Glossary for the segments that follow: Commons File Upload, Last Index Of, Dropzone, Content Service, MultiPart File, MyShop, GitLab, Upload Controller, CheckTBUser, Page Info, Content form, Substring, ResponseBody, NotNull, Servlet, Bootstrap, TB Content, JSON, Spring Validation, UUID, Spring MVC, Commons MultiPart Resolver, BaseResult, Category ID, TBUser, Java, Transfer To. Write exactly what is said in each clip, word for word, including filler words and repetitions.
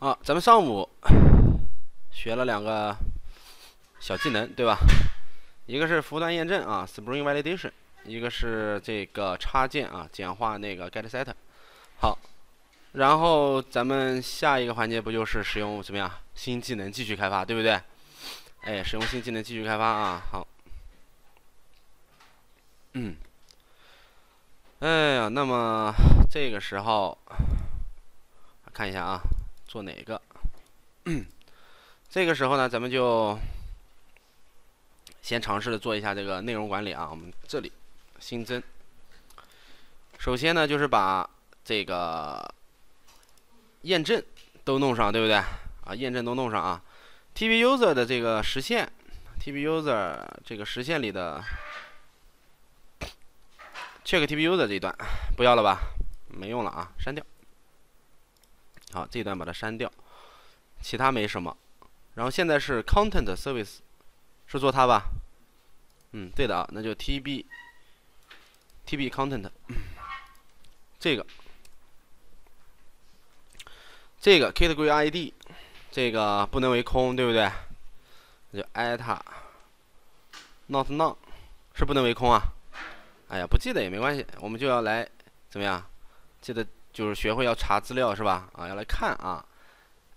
啊，咱们上午学了两个小技能，对吧？一个是服务端验证啊 ，Spring Validation， 一个是这个插件啊，简化那个 GetSetter。好，然后咱们下一个环节不就是使用怎么样新技能继续开发，对不对？哎，使用新技能继续开发啊。好，嗯，哎呀，那么这个时候看一下啊，做哪个？这个时候呢，咱们就先尝试的做一下这个内容管理啊，我们这里新增。首先呢，就是把这个验证都弄上，对不对？啊，验证都弄上啊。TBUser 的这个实现 ，TBUser 这个实现里的 CheckTBUser 这一段不要了吧？没用了啊，删掉。好，这一段把它删掉，其他没什么。然后现在是 Content Service。是做它吧，嗯，对的啊，那就 TB TB Content 这个这个 Category I D 这个不能为空，对不对？那就 eta not none 是不能为空啊。哎呀，不记得也没关系，我们就要来怎么样？记得就是学会要查资料是吧？啊，要来看啊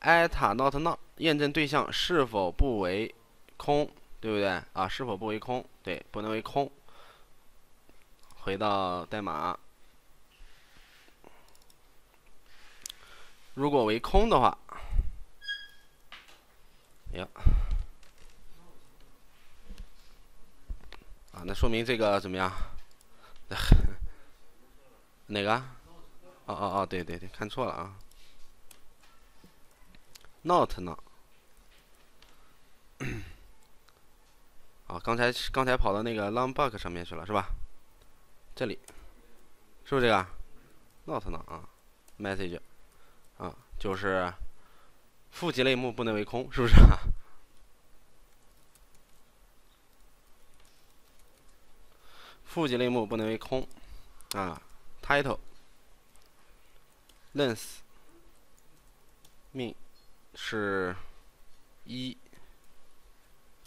eta not none 验证对象是否不为空。对不对啊？是否不为空？对，不能为空。回到代码，如果为空的话，呀，啊，那说明这个怎么样？哪个？哦哦哦，对对对，看错了啊。Not 呢？啊，刚才刚才跑到那个 long bug 上面去了，是吧？这里是不是这个 not 呢？啊 ，message 啊，就是负极类目不能为空，是不是？负极类目不能为空啊 ，title、length、min 是一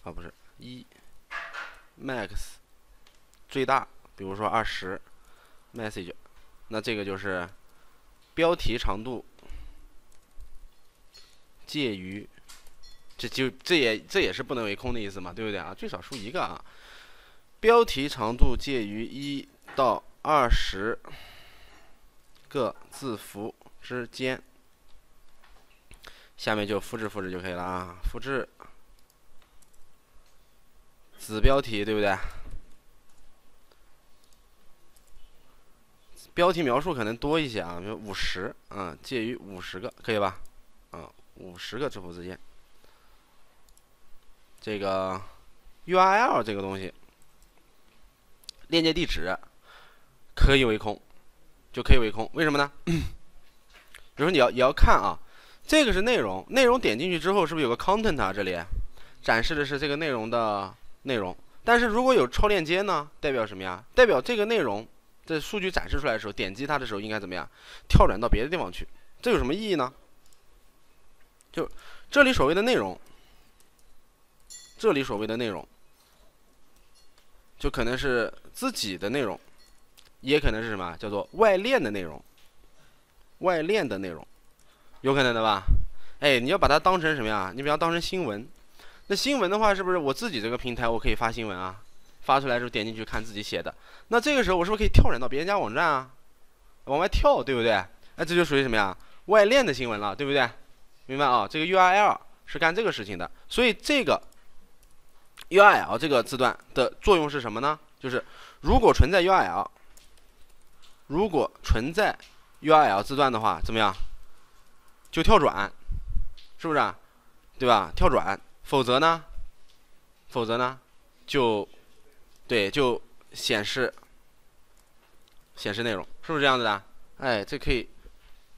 啊，不是一。max 最大，比如说二十 message， 那这个就是标题长度介于，这就这也这也是不能为空的意思嘛，对不对啊？最少输一个啊。标题长度介于一到二十个字符之间。下面就复制复制就可以了啊，复制。子标题对不对？标题描述可能多一些啊，比如五十啊，介于五十个可以吧？啊，五十个字符之间。这个 U R L 这个东西，链接地址可以为空，就可以为空，为什么呢？比如说你要也要看啊，这个是内容，内容点进去之后是不是有个 content 啊？这里展示的是这个内容的。内容，但是如果有超链接呢，代表什么呀？代表这个内容这数据展示出来的时候，点击它的时候应该怎么样？跳转到别的地方去，这有什么意义呢？就这里所谓的内容，这里所谓的内容，就可能是自己的内容，也可能是什么？叫做外链的内容，外链的内容，有可能的吧？哎，你要把它当成什么呀？你比方当成新闻。那新闻的话，是不是我自己这个平台我可以发新闻啊？发出来之后点进去看自己写的。那这个时候我是不是可以跳转到别人家网站啊？往外跳，对不对？哎，这就属于什么呀？外链的新闻了，对不对？明白啊？这个 U R L 是干这个事情的。所以这个 U R L 这个字段的作用是什么呢？就是如果存在 U R L， 如果存在 U R L 字段的话，怎么样？就跳转，是不是啊？对吧？跳转。否则呢？否则呢？就，对，就显示显示内容，是不是这样子的？哎，这可以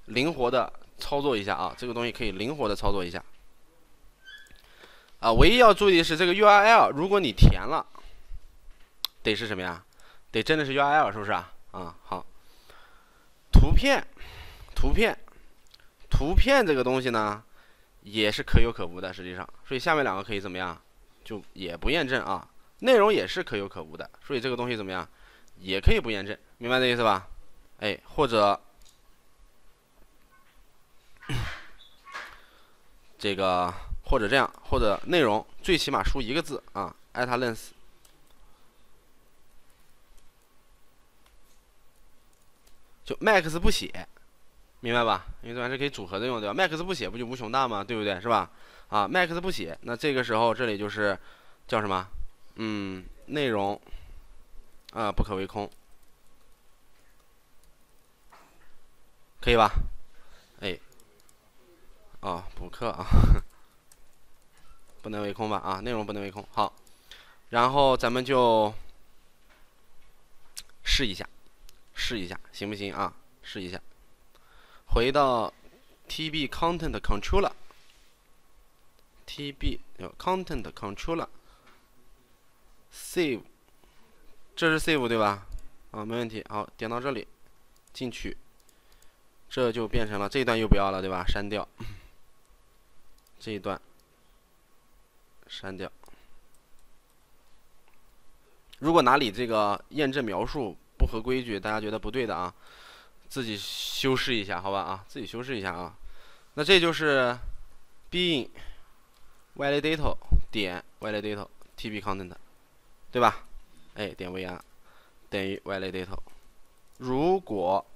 灵活的操作一下啊，这个东西可以灵活的操作一下。啊，唯一要注意是这个 U R L， 如果你填了，得是什么呀？得真的是 U R L， 是不是啊？啊，好。图片，图片，图片这个东西呢，也是可有可无的，实际上，所以下面两个可以怎么样，就也不验证啊，内容也是可有可无的，所以这个东西怎么样，也可以不验证，明白这意思吧？哎，或者这个，或者这样，或者内容最起码输一个字啊 ，at length。 就 max 不写，明白吧？因为这玩意是可以组合的用，对吧 ？max 不写不就无穷大吗？对不对？是吧？啊 ，max 不写，那这个时候这里就是叫什么？嗯，内容啊、呃、不可为空，可以吧？哎，哦，补课啊，不能为空吧？啊，内容不能为空。好，然后咱们就试一下。 试一下行不行啊？试一下，回到 T B Content Controller，T B 有 Content Controller，Save， 这是 Save 对吧？啊，没问题。好，点到这里，进去，这就变成了这一段又不要了对吧？删掉，这一段删掉。如果哪里这个验证描述 不合规矩，大家觉得不对的啊，自己修饰一下，好吧啊，自己修饰一下啊。那这就是 being validator 点 validator tb content， 对吧？哎，点 var 等于 validator。如果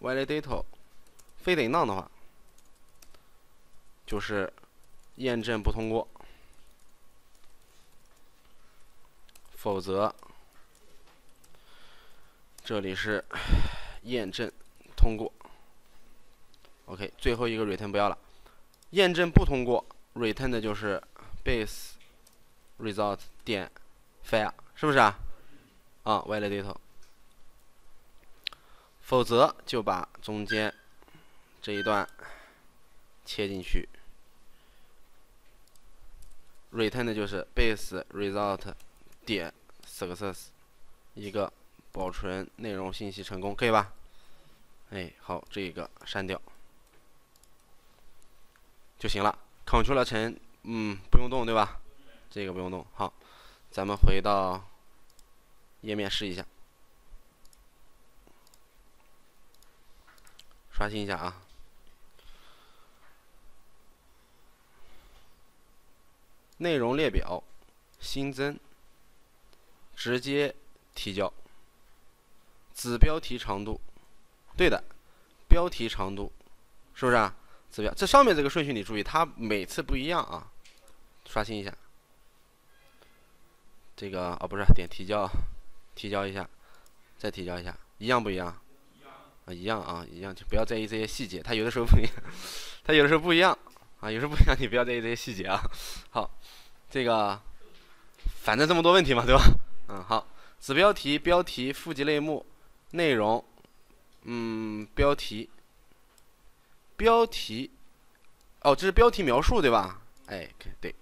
validator 非得 none 的话，就是验证不通过，否则 这里是验证通过 ，OK， 最后一个 return 不要了，验证不通过 ，return 的就是 base result 点 fire， 是不是啊？啊 ，validator， 否则就把中间这一段切进去 ，return 的就是 base result 点 success， 一个 保存内容信息成功，可以吧？哎，好，这个删掉就行了。Ctrl 乘，嗯，不用动，对吧？这个不用动。好，咱们回到页面试一下，刷新一下啊。内容列表新增，直接提交。 子标题长度，对的，标题长度是不是啊？子标这上面这个顺序你注意，它每次不一样啊。刷新一下，这个啊、哦、不是点提交，提交一下，再提交一下，一样不一样？啊一样啊一样，就不要在意这些细节，它有的时候不一样，它有的时候不一样啊，有时候不一样，你不要在意这些细节啊。好，这个反正这么多问题嘛，对吧？嗯，好，子标题、标题、副级类目 内容，嗯，标题，标题，哦，这是标题描述对吧？哎，对，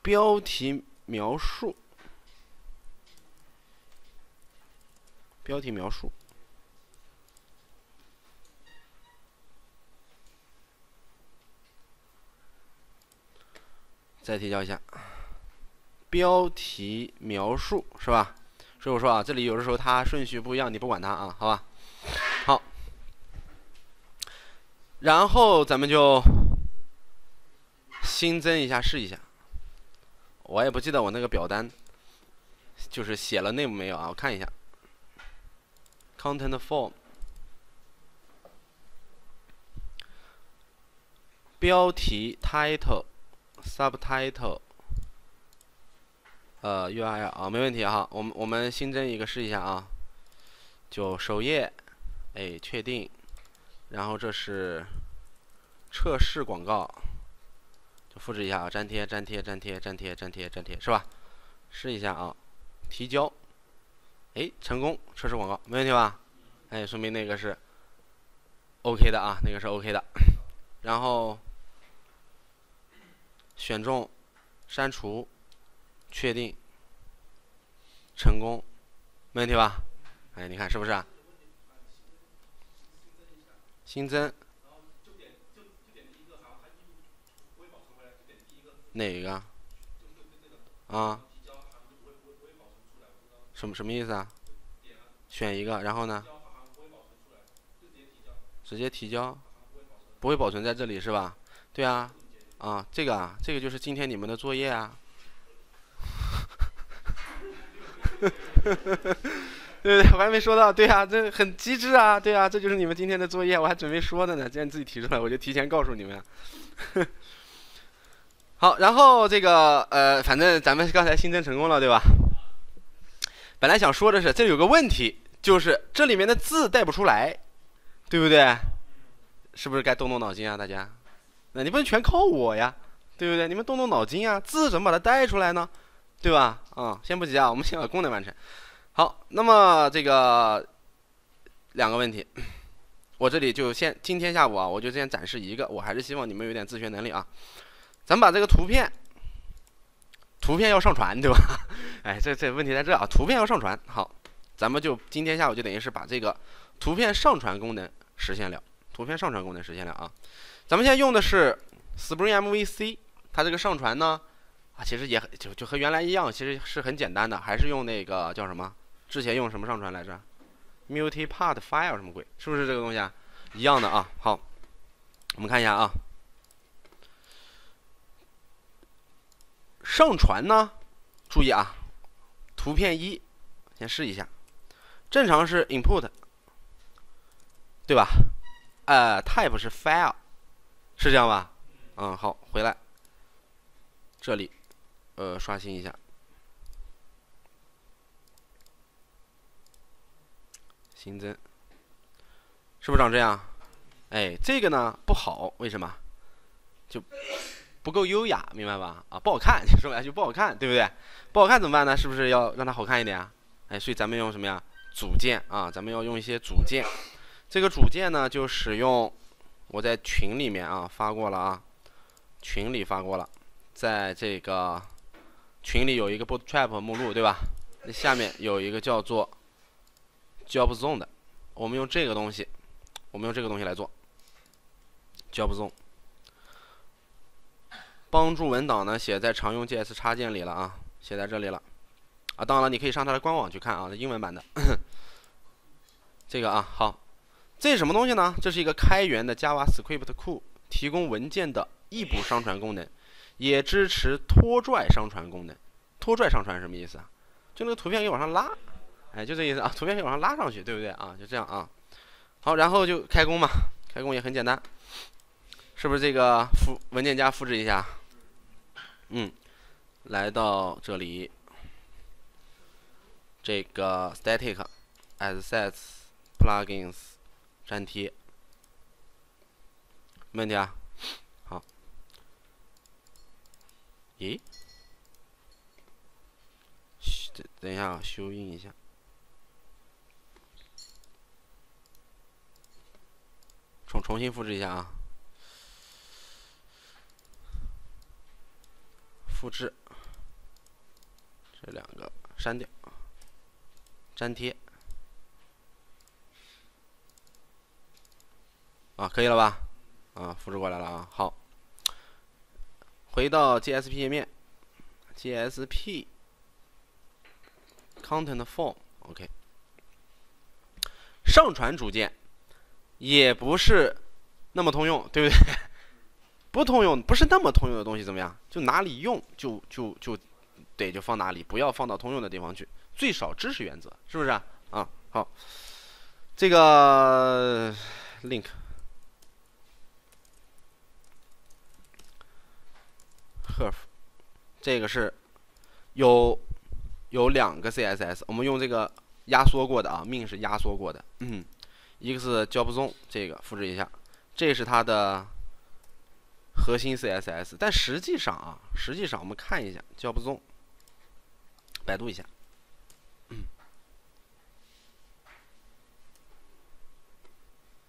标题描述，标题描述，再提交一下，标题描述是吧？ 所以我说啊，这里有的时候它顺序不一样，你不管它啊，好吧？好，然后咱们就新增一下试一下。我也不记得我那个表单就是写了内容没有啊，我看一下。Content form 标题 title subtitle。 呃 ，U R L 啊，没问题哈。我们我们新增一个试一下啊，就首页，哎，确定。然后这是测试广告，就复制一下啊，粘贴，粘贴，粘贴，粘贴，粘贴，粘贴，是吧？试一下啊，提交，哎，成功，测试广告，没问题吧？哎，说明那个是 OK 的啊，那个是 OK 的。然后选中，删除。 确定，成功，没问题吧？哎，你看是不是、啊？新增。哪个？啊？什么什么意思啊？选一个，然后呢？直接提交，不会保存在这里是吧？对啊，啊，这个啊，这个就是今天你们的作业啊。对对，我还没说到，对啊，这很机智啊，对啊，这就是你们今天的作业，我还准备说的呢，既然你自己提出来，我就提前告诉你们。好，然后这个呃，反正咱们刚才新增成功了，对吧？本来想说的是，这有个问题，就是这里面的字带不出来，对不对？是不是该动动脑筋啊，大家？那你不能全靠我呀，对不对？你们动动脑筋啊，字怎么把它带出来呢？对吧？啊、嗯，先不急啊，我们先把功能完成。好，那么这个两个问题，我这里就先今天下午啊，我就先展示一个。我还是希望你们有点自学能力啊。咱们把这个图片，图片要上传，对吧？哎，这这问题在这啊，图片要上传。好，咱们就今天下午就等于是把这个图片上传功能实现了。图片上传功能实现了啊。咱们现在用的是 Spring M V C， 它这个上传呢。啊，其实也就就和原来一样，其实是很简单的，还是用那个叫什么？之前用什么上传来着 ？MultiPart File 什么鬼？是不是这个东西啊？一样的啊。好，我们看一下啊。上传呢，注意啊，图片一，先试一下。正常是 Input， 对吧？呃 ，Type 是 File， 是这样吧？嗯，好，回来这里。呃，刷新一下，新增，是不是长这样？哎，这个呢不好，为什么？就不够优雅，明白吧？啊，不好看，说白了就不好看，对不对？不好看怎么办呢？是不是要让它好看一点啊？哎，所以咱们用什么呀？组件啊，咱们要用一些组件。这个组件呢，就使用我在群里面啊发过了啊，群里发过了，在这个。群里有一个 Bootstrap 目录，对吧？那下面有一个叫做 Dropzone 的，我们用这个东西，我们用这个东西来做 Dropzone， 帮助文档呢写在常用 J S 插件里了啊，写在这里了啊。当然了，你可以上它的官网去看啊，英文版的这个啊。好，这是什么东西呢？这是一个开源的 JavaScript 库，提供文件的异步上传功能。也支持拖拽上传功能，拖拽上传什么意思啊？就那个图片可以往上拉，哎，就这意思啊，图片可以往上拉上去，对不对啊？就这样啊。好，然后就开工嘛，开工也很简单，是不是这个复文件夹复制一下？嗯，来到这里，这个 static assets plugins 粘贴，没问题啊。咦，等等一下啊，修印一下。重重新复制一下啊，复制这两个删掉，粘贴啊，可以了吧？啊，复制过来了啊，好。回到 G S P 页面 ，G S P Content Form，OK、okay。上传组件也不是那么通用，对不对？不通用，不是那么通用的东西怎么样？就哪里用就就就对，就放哪里，不要放到通用的地方去，最少支持原则，是不是啊？啊，好，这个 link。curve 这个是有有两个 C S S， 我们用这个压缩过的啊，命是压缩过的。嗯，一个是 Dropzone 这个复制一下，这是它的核心 C S S， 但实际上啊，实际上我们看一下 Dropzone， 百度一下，嗯、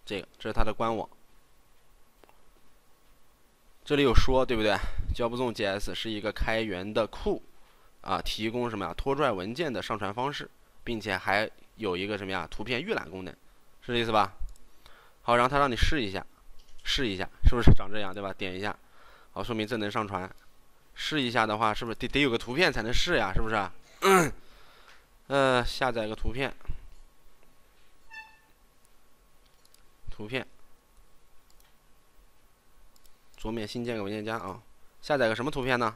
这个这是它的官网。这里有说，对不对 ？Dropzone J S 是一个开源的库，啊，提供什么呀？拖拽文件的上传方式，并且还有一个什么呀？图片预览功能，是这意思吧？好，然后它让你试一下，试一下，是不是长这样，对吧？点一下，好，说明这能上传，试一下的话，是不是得得有个图片才能试呀？是不是、啊？嗯、呃，下载个图片，图片，桌面新建个文件夹啊、哦，下载个什么图片呢？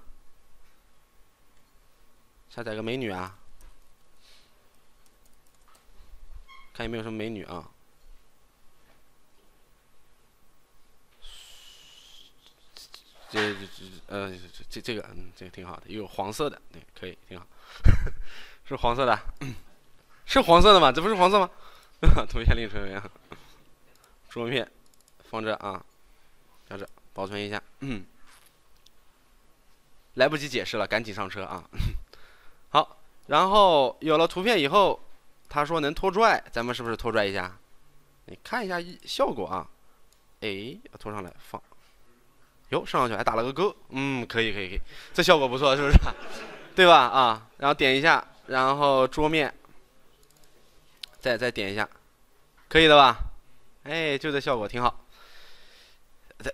下载个美女啊，看有没有什么美女啊。 这这呃这这个嗯这个挺好的，有黄色的，对，可以挺好，是黄色的，是黄色的吗？这不是黄色吗？图片另存为啊，桌面放这啊，放这保存一下，嗯，来不及解释了，赶紧上车啊！好，然后有了图片以后，他说能拖拽，咱们是不是拖拽一下？你看一下效果啊，哎，拖上来放。 哟，上上去还打了个勾，嗯，可以可以可以，这效果不错，是不是？对吧？啊，然后点一下，然后桌面，再再点一下，可以的吧？哎，就这效果挺好。咱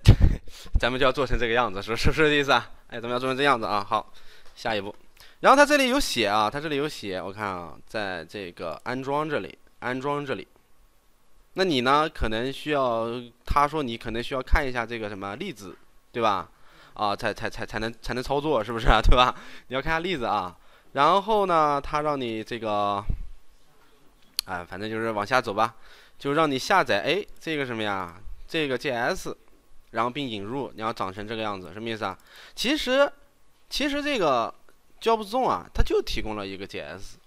咱们就要做成这个样子，是是不是这意思啊？哎，咱们要做成这样子啊。好，下一步，然后它这里有写啊，它这里有写，我看啊，在这个安装这里，安装这里。 那你呢？可能需要，他说你可能需要看一下这个什么例子，对吧？啊，才才才才能才能操作，是不是啊？对吧？你要看下例子啊。然后呢，他让你这个，哎，反正就是往下走吧，就让你下载哎这个什么呀，这个 J S， 然后并引入，你要长成这个样子，什么意思啊？其实，其实这个 Dropzone 啊，它就提供了一个 J S，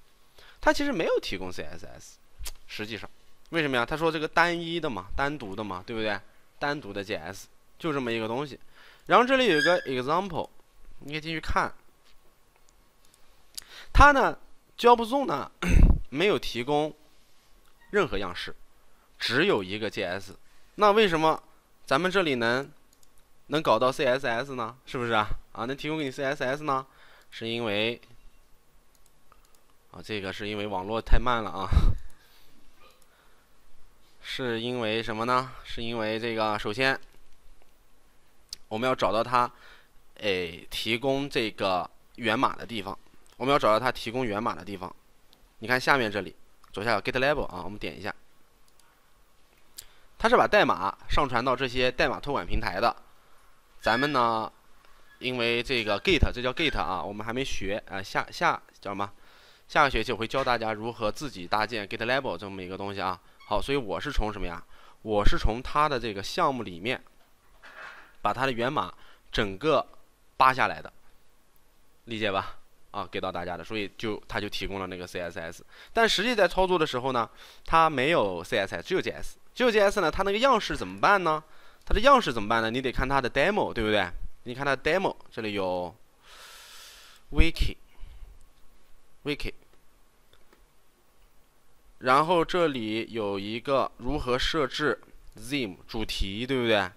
它其实没有提供 C S S， 实际上。 为什么呀？他说这个单一的嘛，单独的嘛，对不对？单独的 J S 就这么一个东西。然后这里有一个 example， 你可以进去看。它呢 ，Dropzone 呢没有提供任何样式，只有一个 J S。那为什么咱们这里能能搞到 C S S 呢？是不是啊？啊，能提供给你 C S S 呢？是因为啊，这个是因为网络太慢了啊。 是因为什么呢？是因为这个，首先，我们要找到它，诶、哎，提供这个源码的地方。我们要找到它提供源码的地方。你看下面这里，左下角 GitLab 啊，我们点一下，它是把代码上传到这些代码托管平台的。咱们呢，因为这个 Git， 这叫 Git 啊，我们还没学啊、呃，下下叫什么？下个学期我会教大家如何自己搭建 GitLab 这么一个东西啊。 好，所以我是从什么呀？我是从它的这个项目里面，把它的源码整个扒下来的，理解吧？啊，给到大家的，所以就它就提供了那个 C S S， 但实际在操作的时候呢，它没有 C S S， 只有 J S， 只有 J S 呢，它那个样式怎么办呢？它的样式怎么办呢？你得看它的 demo， 对不对？你看它的 demo， 这里有 wiki，wiki。 然后这里有一个如何设置 theme 主题，对不对？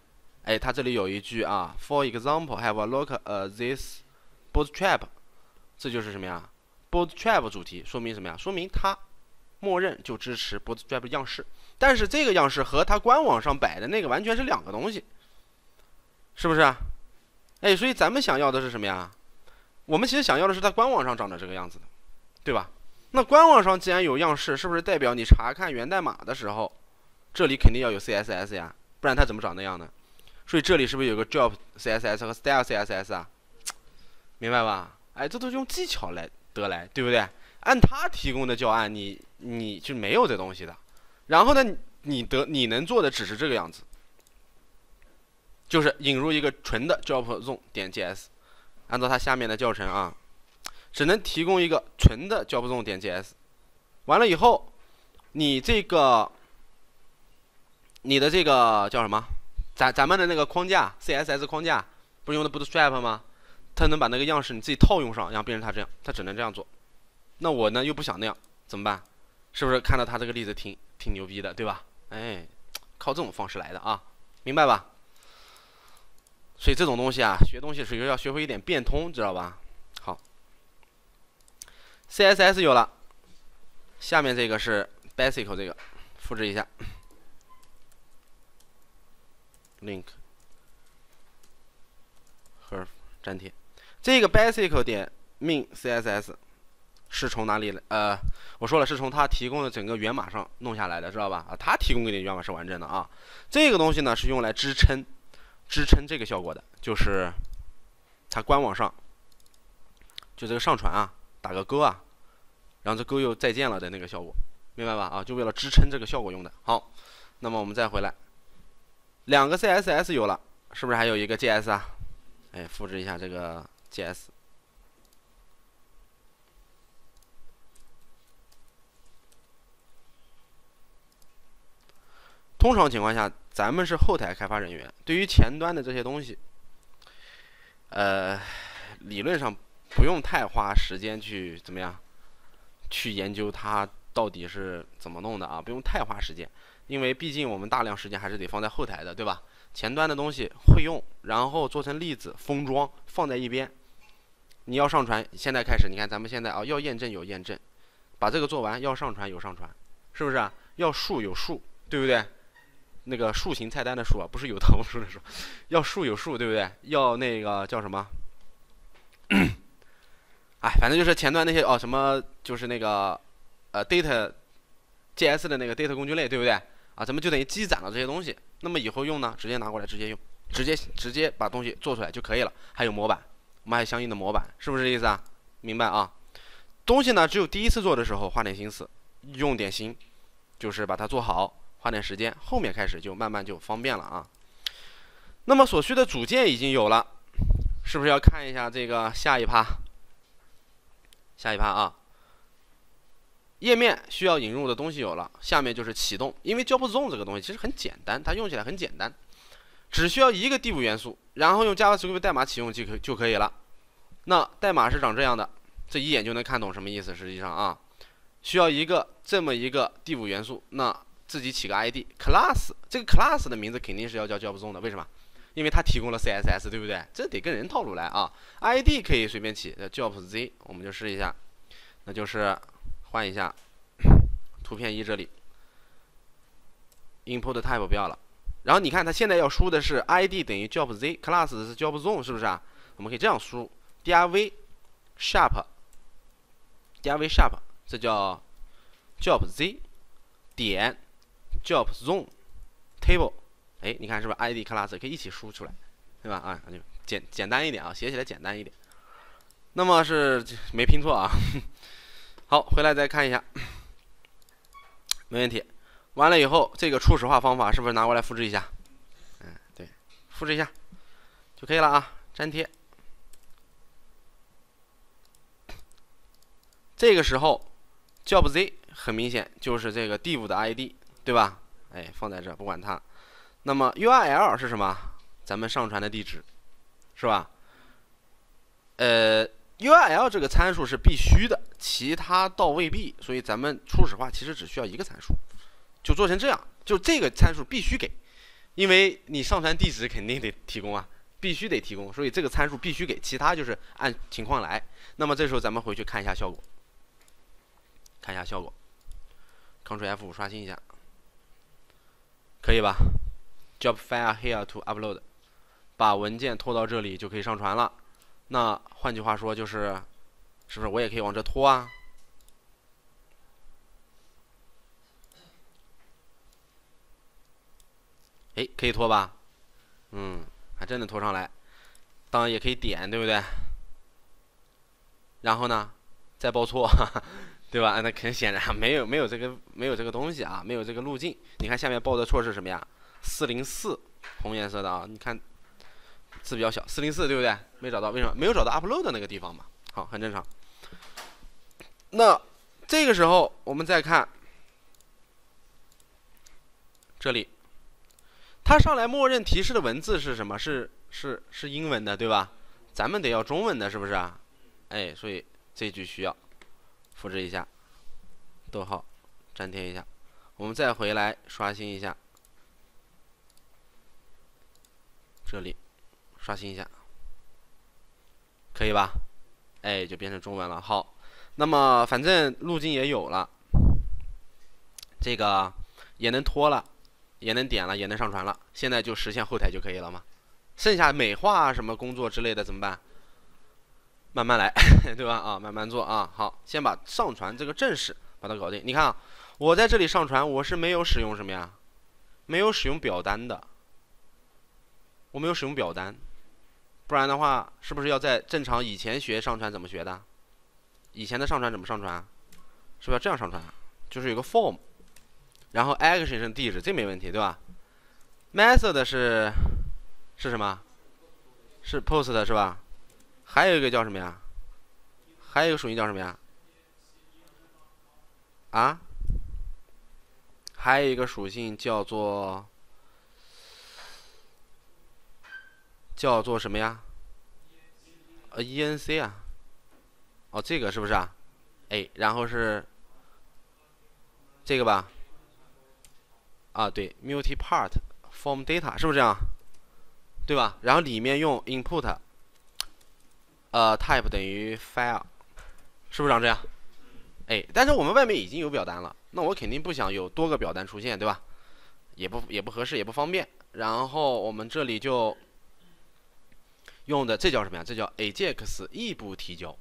哎，它这里有一句啊 ，For example, have a look at this Bootstrap， 这就是什么呀 ？Bootstrap 主题说明什么呀？说明它默认就支持 Bootstrap 样式，但是这个样式和它官网上摆的那个完全是两个东西，是不是？哎，所以咱们想要的是什么呀？我们其实想要的是它官网上长得这个样子的，对吧？ 那官网上既然有样式，是不是代表你查看源代码的时候，这里肯定要有 C S S 呀？不然它怎么长那样呢？所以这里是不是有个 drop C S S 和 style C S S 啊？明白吧？哎，这都是用技巧来得来，对不对？按他提供的教案，你你就没有这东西的。然后呢，你得你能做的只是这个样子，就是引入一个纯的 Dropzone 点 J S， 按照它下面的教程啊。 只能提供一个纯的 Dropzone 点 J S， 完了以后，你这个，你的这个叫什么？咱咱们的那个框架 C S S 框架不是用的 Bootstrap 吗？它能把那个样式你自己套用上，然后变成它这样，它只能这样做。那我呢又不想那样，怎么办？是不是看到它这个例子挺挺牛逼的，对吧？哎，靠这种方式来的啊，明白吧？所以这种东西啊，学东西是要学会一点变通，知道吧？ C S S 有了，下面这个是 Basic 这个，复制一下 ，Link， 和粘贴。这个 basic 点 min css 是从哪里来？呃，我说了是从它提供的整个源码上弄下来的，知道吧？啊，它提供给你源码是完整的啊。这个东西呢是用来支撑支撑这个效果的，就是它官网上就这个上传啊，打个勾啊，然后这勾又再见了的那个效果，明白吧？啊，就为了支撑这个效果用的。好，那么我们再回来，两个 C S S 有了，是不是还有一个 J S 啊？哎，复制一下这个 J S。 通常情况下，咱们是后台开发人员，对于前端的这些东西，呃，理论上不用太花时间去怎么样，去研究它到底是怎么弄的啊，不用太花时间，因为毕竟我们大量时间还是得放在后台的，对吧？前端的东西会用，然后做成例子封装放在一边，你要上传，现在开始，你看咱们现在啊，要验证有验证，把这个做完，要上传有上传，是不是啊？要数有数，对不对？ 那个树形菜单的树啊，不是有桃树的树，要树有树，对不对？要那个叫什么？哎，反正就是前端那些哦，什么就是那个呃 data J S 的那个 data 工具类，对不对？啊，咱们就等于积攒了这些东西。那么以后用呢，直接拿过来直接用，直接直接把东西做出来就可以了。还有模板，我们还有相应的模板，是不是这意思啊？明白啊？东西呢，只有第一次做的时候花点心思，用点心，就是把它做好。 花点时间，后面开始就慢慢就方便了啊。那么所需的组件已经有了，是不是要看一下这个下一趴？下一趴啊，页面需要引入的东西有了，下面就是启动。因为 Dropzone 这个东西其实很简单，它用起来很简单，只需要一个第五元素，然后用 JavaScript 代码启用就可就可以了。那代码是长这样的，这一眼就能看懂什么意思。实际上啊，需要一个这么一个第五元素，那 自己起个 I D class， 这个 class 的名字肯定是要叫 Dropzone 的，为什么？因为它提供了 C S S， 对不对？这得跟人套路来啊。I D 可以随便起，叫 Dropz， 我们就试一下，那就是换一下图片一这里 ，import type 不要了。然后你看它现在要输的是 I D 等于 Dropz，class 是 Dropzone， 是不是啊？我们可以这样输 div sharp div sharp， 这叫 Dropz 点 Dropzone table， 哎，你看是不是 I D class 可以一起输出来，对吧？啊，就简简单一点啊，写起来简单一点。那么是没拼错啊。好，回来再看一下，没问题。完了以后，这个初始化方法是不是拿过来复制一下？嗯，对，复制一下就可以了啊，粘贴。这个时候 Dropz 很明显就是这个 div 的 I D。 对吧？哎，放在这不管它。那么 U R L 是什么？咱们上传的地址，是吧？呃 ，U R L 这个参数是必须的，其他倒未必。所以咱们初始化其实只需要一个参数，就做成这样。就这个参数必须给，因为你上传地址肯定得提供啊，必须得提供。所以这个参数必须给，其他就是按情况来。那么这时候咱们回去看一下效果，看一下效果 ，Control F 五刷新一下。 可以吧 ？Job file here to upload， 把文件拖到这里就可以上传了。那换句话说就是，是不是我也可以往这拖啊？哎，可以拖吧？嗯，还真的拖上来。当然也可以点，对不对？然后呢，再报错。对吧？那很显然没有没有这个没有这个东西啊，没有这个路径。你看下面报的错是什么呀？ 四零四， 红颜色的啊，你看字比较小， 四零四对不对？没找到，为什么？没有找到 upload 的那个地方嘛。好，很正常。那这个时候我们再看这里，它上来默认提示的文字是什么？是是是英文的对吧？咱们得要中文的，是不是啊？哎，所以这句需要 复制一下，逗号，粘贴一下，我们再回来刷新一下，这里刷新一下，可以吧？哎，就变成中文了。好，那么反正路径也有了，这个也能拖了，也能点了，也能上传了。现在就实现后台就可以了嘛。剩下美化啊什么工作之类的怎么办？慢慢来，对吧？啊，慢慢做啊。好，先把上传这个正式把它搞定。你看啊，我在这里上传，我是没有使用什么呀？没有使用表单的，我没有使用表单，不然的话，是不是要在正常以前学上传怎么学的？以前的上传怎么上传？是不是要这样上传？就是有个 form， 然后 action 是地址，这没问题，对吧 ？method 是是什么？是 post 是吧？还有一个叫什么呀？还有一个属性叫什么呀？啊？还有一个属性叫做叫做什么呀？呃 ，enc 啊。哦，这个是不是啊？哎，然后是这个吧？啊，对 ，multipart form data 是不是这样？对吧？然后里面用 input。呃 ，type 等于 file， 是不是长这样？哎，但是我们外面已经有表单了，那我肯定不想有多个表单出现，对吧？也不也不合适，也不方便。然后我们这里就用的这叫什么呀？这叫 ajax 异步提交，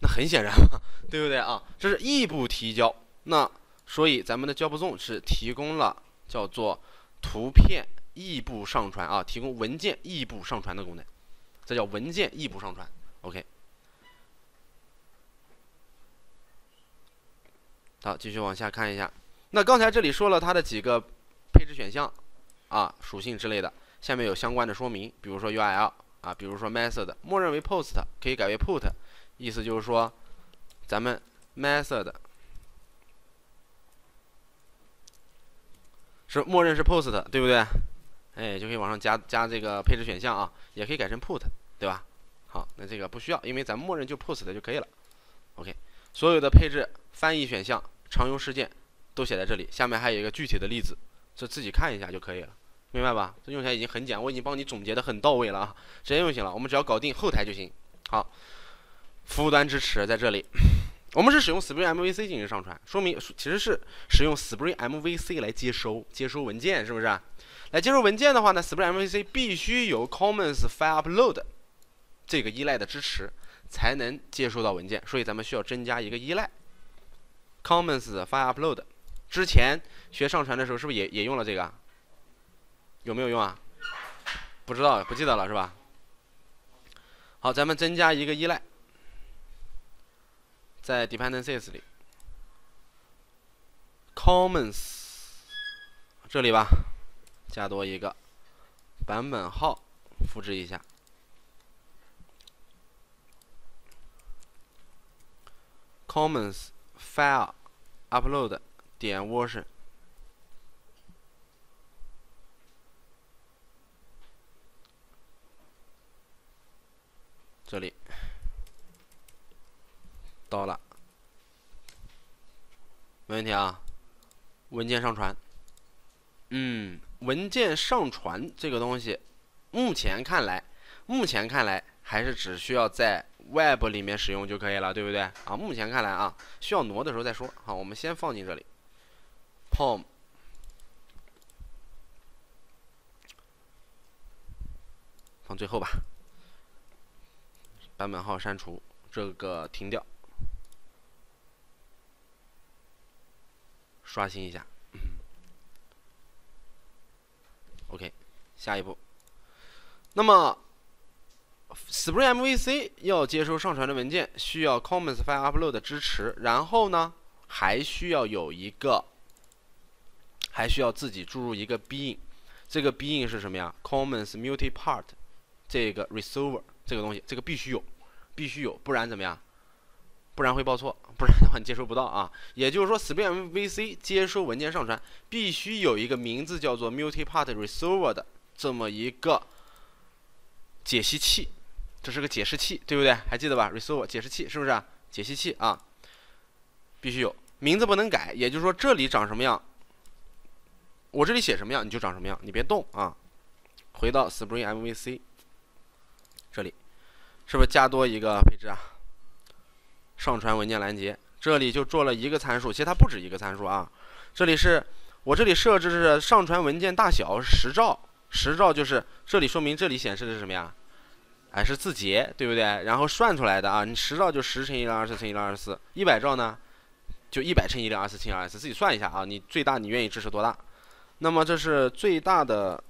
那很显然嘛，对不对啊？这是异步提交，那所以咱们的 Dropzone 是提供了叫做图片异步上传啊，提供文件异步上传的功能，这叫文件异步上传。OK， 好，继续往下看一下。那刚才这里说了它的几个配置选项啊、属性之类的，下面有相关的说明，比如说 U R L 啊，比如说 method， 默认为 post， 可以改为 put， 意思就是说咱们 method 是默认是 post， 对不对？哎，就可以往上加加这个配置选项啊，也可以改成 put， 对吧？好，那这个不需要，因为咱们默认就 post 的就可以了。OK， 所有的配置、翻译选项、常用事件都写在这里，下面还有一个具体的例子，这自己看一下就可以了，明白吧？这用起来已经很简单，我已经帮你总结的很到位了啊，直接用就行了，我们只要搞定后台就行。好，服务端支持在这里，我们是使用 Spring M V C 进行上传，说明其实是使用 Spring M V C 来接收接收文件，是不是、啊？来接收文件的话呢 ，Spring M V C 必须有 Commons File Upload。这个依赖的支持才能接收到文件，所以咱们需要增加一个依赖 Commons File Upload。之前学上传的时候是不是也也用了这个？有没有用啊？不知道，不记得了是吧？好，咱们增加一个依赖，在 Dependencies 里 ，Commons 这里吧，加多一个版本号，复制一下。Commons File Upload 点 version， 这里到了，没问题啊。文件上传，嗯，文件上传这个东西，目前看来，目前看来还是只需要在Web 里面使用就可以了，对不对啊？目前看来啊，需要挪的时候再说。好，我们先放进这里 ，pom放最后吧。版本号删除，这个停掉，刷新一下。OK， 下一步，那么。Spring M V C 要接收上传的文件，需要 Commons File Upload 的支持，然后呢，还需要有一个，还需要自己注入一个 bean， 这个 bean 是什么呀 ？Commons MultiPart 这个 Resolver 这个东西，这个必须有，必须有，不然怎么样？不然会报错，不然的话你接收不到啊。也就是说 ，Spring M V C 接收文件上传必须有一个名字叫做 MultiPart Resolver 的这么一个解析器。这是个解释器，对不对？还记得吧 ？Resolver 解释器是不是、啊？解析器啊，必须有，名字不能改。也就是说，这里长什么样，我这里写什么样，你就长什么样，你别动啊。回到 Spring M V C 这里，是不是加多一个配置啊？上传文件拦截，这里就做了一个参数，其实它不止一个参数啊。这里是我这里设置是上传文件大小十兆，十兆就是这里说明这里显示的是什么呀？哎，是字节，对不对？然后算出来的啊，你十兆就十乘以二十乘以二十四，一百兆呢，就一百乘以二十四乘以二十四，自己算一下啊。你最大你愿意支持多大？那么这是最大的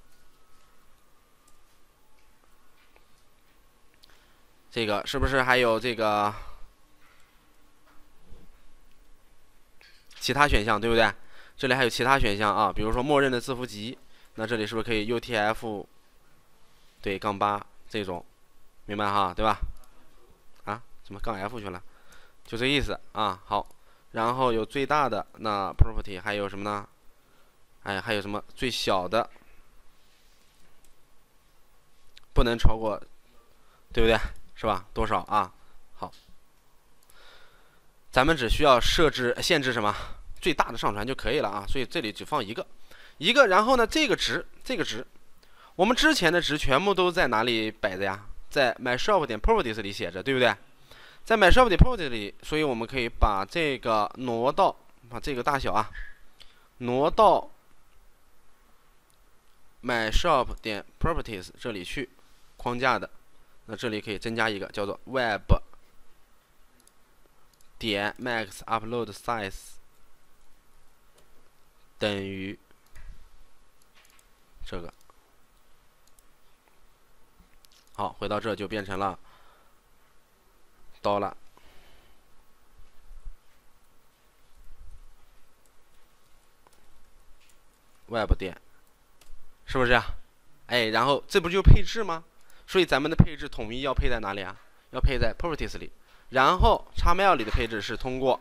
这个，是不是还有这个其他选项，对不对？这里还有其他选项啊，比如说默认的字符集，那这里是不是可以 U T F 对杠八这种？明白哈，对吧？啊，怎么杠 F 去了？就这意思啊。好，然后有最大的那 property， 还有什么呢？哎，还有什么最小的？不能超过，对不对？是吧？多少啊？好，咱们只需要设置限制什么最大的上传就可以了啊。所以这里只放一个，一个。然后呢，这个值，这个值，我们之前的值全部都在哪里摆的呀？在 myshop 点 properties 里写着，对不对？在 myshop 点 properties 里，所以我们可以把这个挪到，把这个大小啊，挪到 myshop 点 properties 这里去，框架的。那这里可以增加一个叫做 web 点 max upload size 等于这个。好，回到这就变成了刀了。web 点，是不是呀？哎，然后这不就配置吗？所以咱们的配置统一要配在哪里啊？要配在 properties 里。然后 X M L 里的配置是通过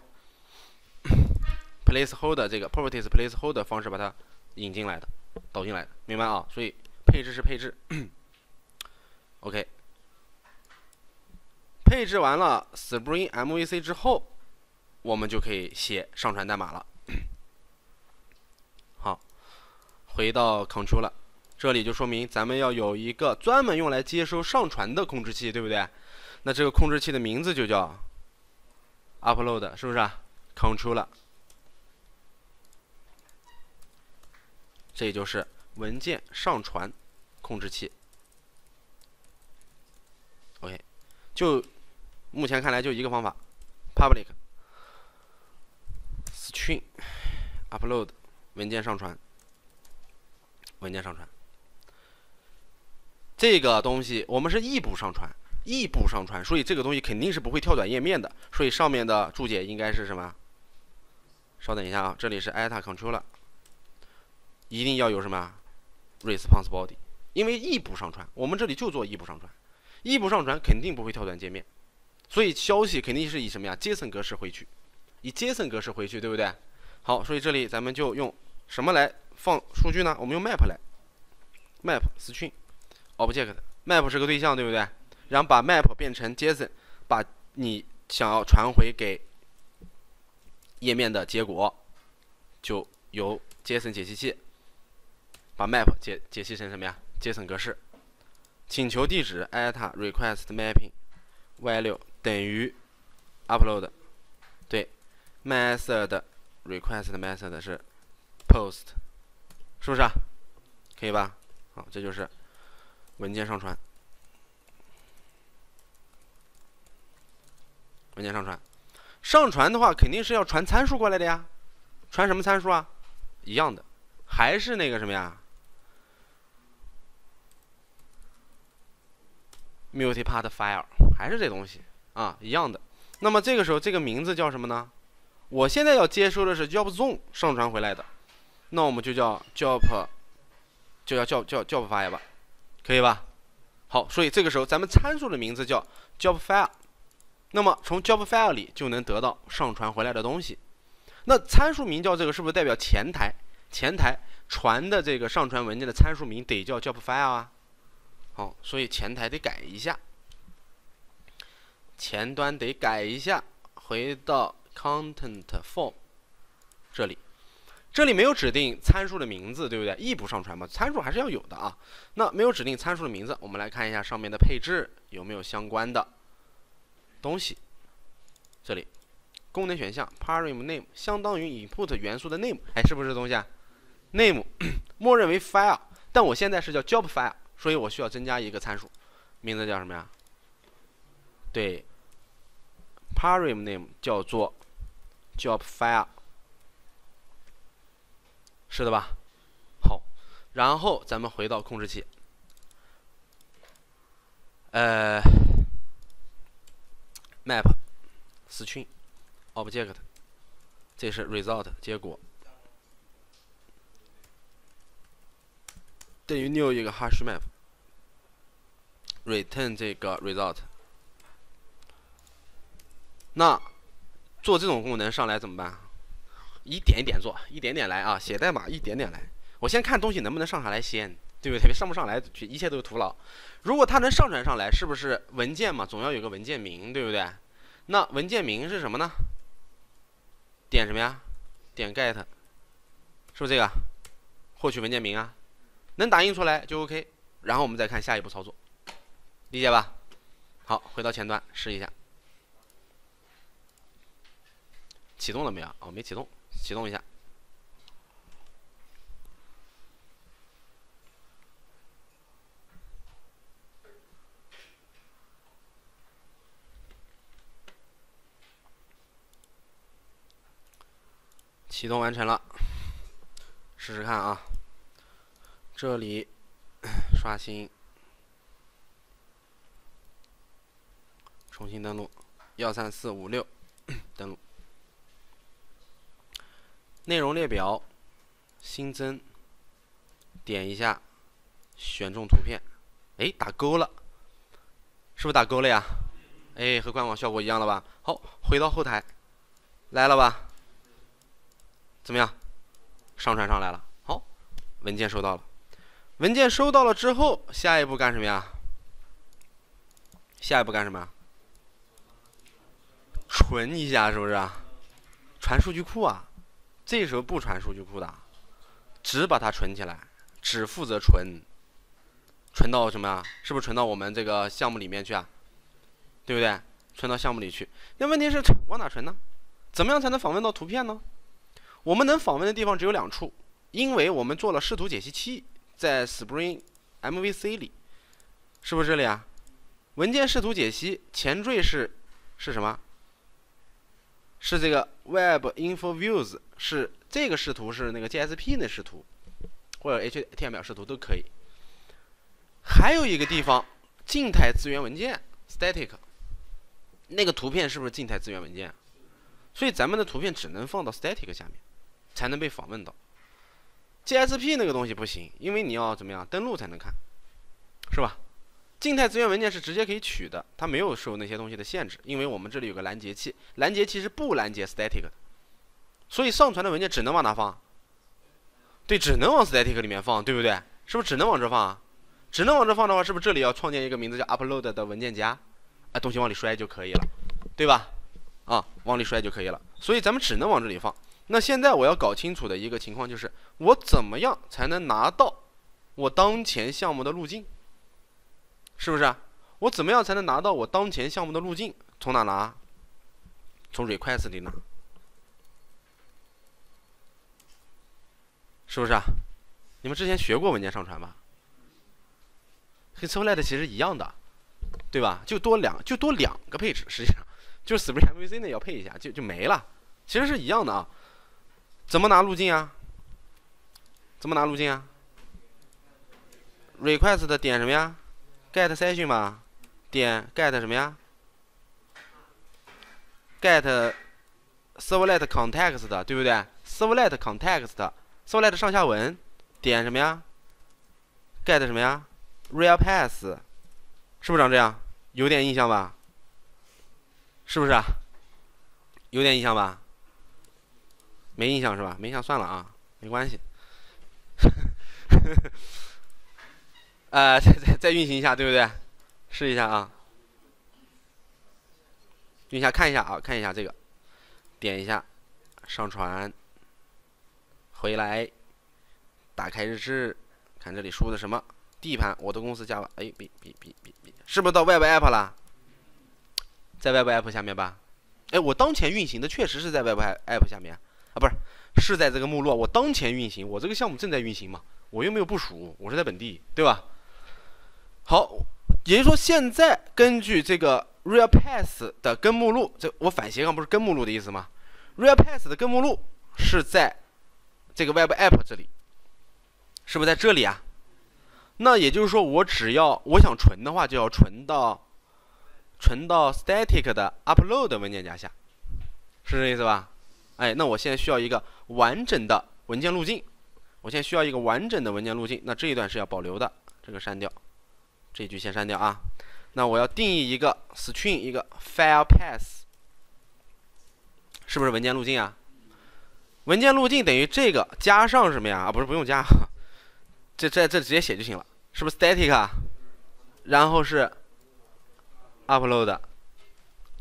placeholder 这个 properties placeholder 方式把它引进来的、导进来的，明白啊？所以配置是配置。OK， 配置完了 Spring M V C 之后，我们就可以写上传代码了。好，回到 Controller 了，这里就说明咱们要有一个专门用来接收上传的控制器，对不对？那这个控制器的名字就叫 Upload， 是不是啊 ？Controller 了，这就是文件上传控制器。OK， 就目前看来就一个方法 ，public string upload 文件上传，文件上传这个东西我们是异步上传，异步上传，所以这个东西肯定是不会跳转页面的，所以上面的注解应该是什么？稍等一下啊，这里是 eta controller， 一定要有什么 response body， 因为异步上传，我们这里就做异步上传。异步上传肯定不会跳转界面，所以消息肯定是以什么呀 ？JSON 格式回去，以 JSON 格式回去，对不对？好，所以这里咱们就用什么来放数据呢？我们用 map 来 ，map string object map 是个对象，对不对？然后把 map 变成 JSON， 把你想要传回给页面的结果，就由 JSON 解析器把 map 解解析成什么呀 ？JSON 格式。请求地址 eta request mapping value 等于 upload 对 method request method 是 post， 是不是啊？可以吧？好，这就是文件上传，文件上传，上传的话肯定是要传参数过来的呀，传什么参数啊？一样的，还是那个什么呀？MultiPart File 还是这东西啊，一样的。那么这个时候这个名字叫什么呢？我现在要接收的是 Dropzone 上传回来的，那我们就叫 Drop， 就叫叫叫 Drop File 吧，可以吧？好，所以这个时候咱们参数的名字叫 Drop File， 那么从 Drop File 里就能得到上传回来的东西。那参数名叫这个是不是代表前台？前台传的这个上传文件的参数名得叫 Drop File 啊？好，所以前台得改一下，前端得改一下，回到 content form 这里，这里没有指定参数的名字，对不对？异步上传嘛，参数还是要有的啊。那没有指定参数的名字，我们来看一下上面的配置有没有相关的东西。这里功能选项 param name 相当于 input 元素的 name， 哎，是不是这东西啊 ？name 默认为 file， 但我现在是叫 job file。所以我需要增加一个参数，名字叫什么呀？对 ，param name 叫做 job file， 是的吧？好，然后咱们回到控制器，呃 ，map string object， 这是 result 结果。 等于 new 一个 hash map return 这个 result。那做这种功能上来怎么办？一点一点做，一点点来啊！写代码一点点来。我先看东西能不能上上来先，对不对？上不上来，一切都是徒劳。如果它能上传上来，是不是文件嘛？总要有个文件名，对不对？那文件名是什么呢？点什么呀？点 get， 是不是这个？获取文件名啊。 能打印出来就 OK， 然后我们再看下一步操作，理解吧？好，回到前端试一下，启动了没有？哦，没启动，启动一下。启动完成了，试试看啊。 这里刷新，重新登录，一三四五六登录。内容列表新增，点一下，选中图片，哎，打勾了，是不是打勾了呀？哎，和官网效果一样了吧？好，回到后台，来了吧？怎么样？上传上来了，好，文件收到了。 文件收到了之后，下一步干什么呀？下一步干什么？存一下是不是？传数据库啊，这时候不传数据库的，只把它存起来，只负责存，存到什么呀？是不是存到我们这个项目里面去啊？对不对？存到项目里去。那问题是往哪存呢？怎么样才能访问到图片呢？我们能访问的地方只有两处，因为我们做了视图解析器。 在 Spring M V C 里，是不是这里啊？文件视图解析前缀是是什么？是这个 Web Info Views， 是这个视图是那个 J S P 那视图，或者 H T M L 视图都可以。还有一个地方，静态资源文件 Static， 那个图片是不是静态资源文件？所以咱们的图片只能放到 Static 下面，才能被访问到。 J S P 那个东西不行，因为你要怎么样登录才能看，是吧？静态资源文件是直接可以取的，它没有受那些东西的限制，因为我们这里有个拦截器，拦截器是不拦截 static 的，所以上传的文件只能往哪放？对，只能往 static 里面放，对不对？是不是只能往这放啊？只能往这放的话，是不是这里要创建一个名字叫 upload 的文件夹？哎，东西往里摔就可以了，对吧？啊，往里摔就可以了，所以咱们只能往这里放。 那现在我要搞清楚的一个情况就是，我怎么样才能拿到我当前项目的路径？是不是？我怎么样才能拿到我当前项目的路径？从哪拿？从 request 里拿，是不是？你们之前学过文件上传吧？跟 Servlet 其实一样的，对吧？就多两就多两个配置，实际上就 Spring M V C 那要配一下，就就没了，其实是一样的啊。 怎么拿路径啊？怎么拿路径啊 ？request 的点什么呀 ？get session 嘛，点 get 什么呀 ？get servlet context 的，对不对 ？servlet context servlet 上下文，点什么呀 ？get 什么呀 ？real path 是不是长这样？有点印象吧？是不是啊？有点印象吧？ 没印象是吧？没印象算了啊，没关系。呃，再再再运行一下，对不对？试一下啊，运一下看一下啊，看一下这个，点一下上传，回来，打开日志，看这里输的什么地盘？我的公司 Java， 哎，别别别别别，是不是到 Web App 了？在 Web App 下面吧？哎，我当前运行的确实是在 Web App 下面。 啊，不是，是在这个目录，我当前运行，我这个项目正在运行嘛，我又没有部署，我是在本地，对吧？好，也就是说，现在根据这个 real_path 的根目录，这我反斜杠不是根目录的意思吗 ？real_path 的根目录是在这个 web app 这里，是不是在这里啊？那也就是说，我只要我想存的话，就要存到存到 static 的 upload 的文件夹下，是这意思吧？哎，那我现在需要一个完整的文件路径，我现在需要一个完整的文件路径，那这一段是要保留的，这个删掉。 这句先删掉啊，那我要定义一个 string 一个 file path， 是不是文件路径啊？文件路径等于这个加上什么呀？啊，不是不用加，这这这直接写就行了，是不是 static 啊？然后是 upload，